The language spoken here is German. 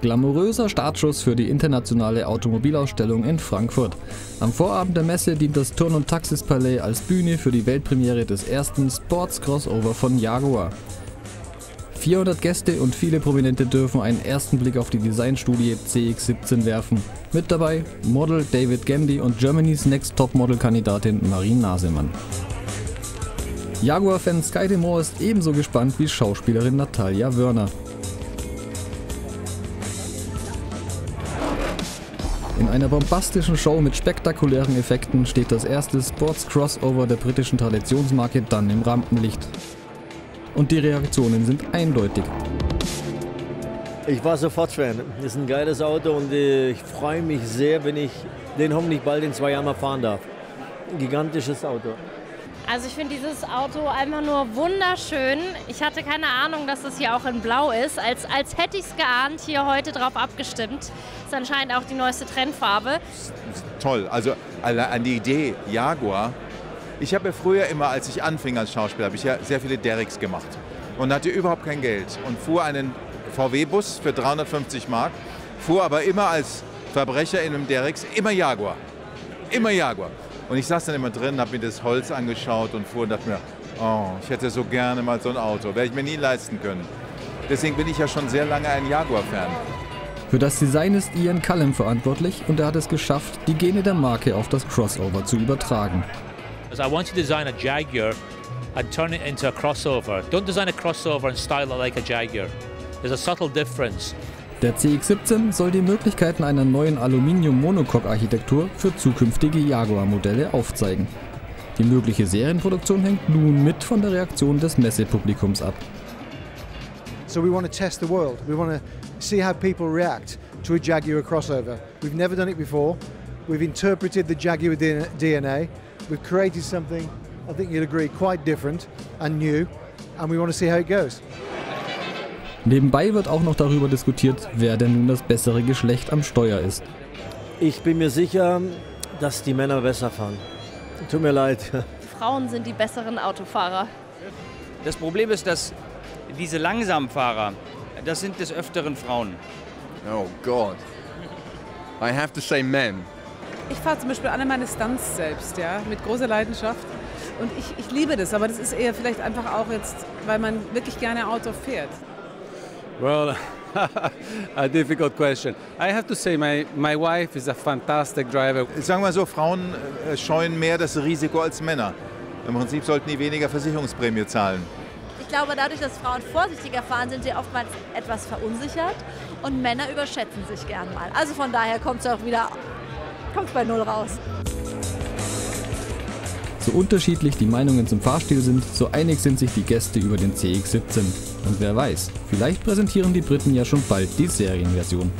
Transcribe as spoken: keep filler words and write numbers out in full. Glamouröser Startschuss für die internationale Automobilausstellung in Frankfurt. Am Vorabend der Messe dient das Turn- und Taxis-Palais als Bühne für die Weltpremiere des ersten Sports-Crossover von Jaguar. vierhundert Gäste und viele Prominente dürfen einen ersten Blick auf die Designstudie C X siebzehn werfen. Mit dabei Model David Gandy und Germany's Next Topmodel-Kandidatin Marie Nasemann. Jaguar-Fan Sky Demore ist ebenso gespannt wie Schauspielerin Natalia Wörner. In einer bombastischen Show mit spektakulären Effekten steht das erste Sports-Crossover der britischen Traditionsmarke dann im Rampenlicht. Und die Reaktionen sind eindeutig. Ich war sofort Fan. Das ist ein geiles Auto und ich freue mich sehr, wenn ich den hoffentlich bald in zwei Jahren mal fahren darf. Ein gigantisches Auto. Also ich finde dieses Auto einfach nur wunderschön. Ich hatte keine Ahnung, dass das hier auch in Blau ist. Als, als hätte ich es geahnt, hier heute drauf abgestimmt. Ist anscheinend auch die neueste Trendfarbe. Toll, also an die Idee Jaguar. Ich habe ja früher immer, als ich anfing als Schauspieler, habe ich ja sehr viele Derricks gemacht und hatte überhaupt kein Geld und fuhr einen V W-Bus für dreihundertfünfzig Mark, fuhr aber immer als Verbrecher in einem Derricks, immer Jaguar, immer Jaguar. Und ich saß dann immer drin, habe mir das Holz angeschaut und fuhr und dachte mir, oh, ich hätte so gerne mal so ein Auto, werde ich mir nie leisten können. Deswegen bin ich ja schon sehr lange ein Jaguar-Fan. Für das Design ist Ian Callum verantwortlich und er hat es geschafft, die Gene der Marke auf das Crossover zu übertragen. I want to design a Jaguar and turn it into a crossover. Don't design a crossover and style it like a Jaguar. There's a subtle difference. Der C X siebzehn soll die Möglichkeiten einer neuen Aluminium-Monocoque-Architektur für zukünftige Jaguar-Modelle aufzeigen. Die mögliche Serienproduktion hängt nun mit von der Reaktion des Messepublikums ab. So we want to test the world. We want to see how people react to a Jaguar crossover. We've never done it before. We've interpreted the Jaguar D N A. We've created something, I think you'd agree, quite different and new, and we want to see how it goes. Nebenbei wird auch noch darüber diskutiert, wer denn nun das bessere Geschlecht am Steuer ist. Ich bin mir sicher, dass die Männer besser fahren. Tut mir leid. Frauen sind die besseren Autofahrer. Das Problem ist, dass diese Langsamfahrer, das sind des Öfteren Frauen. Oh Gott. I have to say men. Ich fahre zum Beispiel alle meine Stunts selbst, ja, mit großer Leidenschaft und ich, ich liebe das, aber das ist eher vielleicht einfach auch jetzt, weil man wirklich gerne Auto fährt. Well, a difficult question. I have to say, my, my wife is a fantastic driver. Sagen wir so, Frauen scheuen mehr das Risiko als Männer. Im Prinzip sollten die weniger Versicherungsprämie zahlen. Ich glaube, dadurch, dass Frauen vorsichtiger fahren, sind sie oftmals etwas verunsichert und Männer überschätzen sich gern mal. Also von daher kommt es auch wieder... kommt bei Null raus. So unterschiedlich die Meinungen zum Fahrstil sind, so einig sind sich die Gäste über den C X siebzehn. Und wer weiß, vielleicht präsentieren die Briten ja schon bald die Serienversion.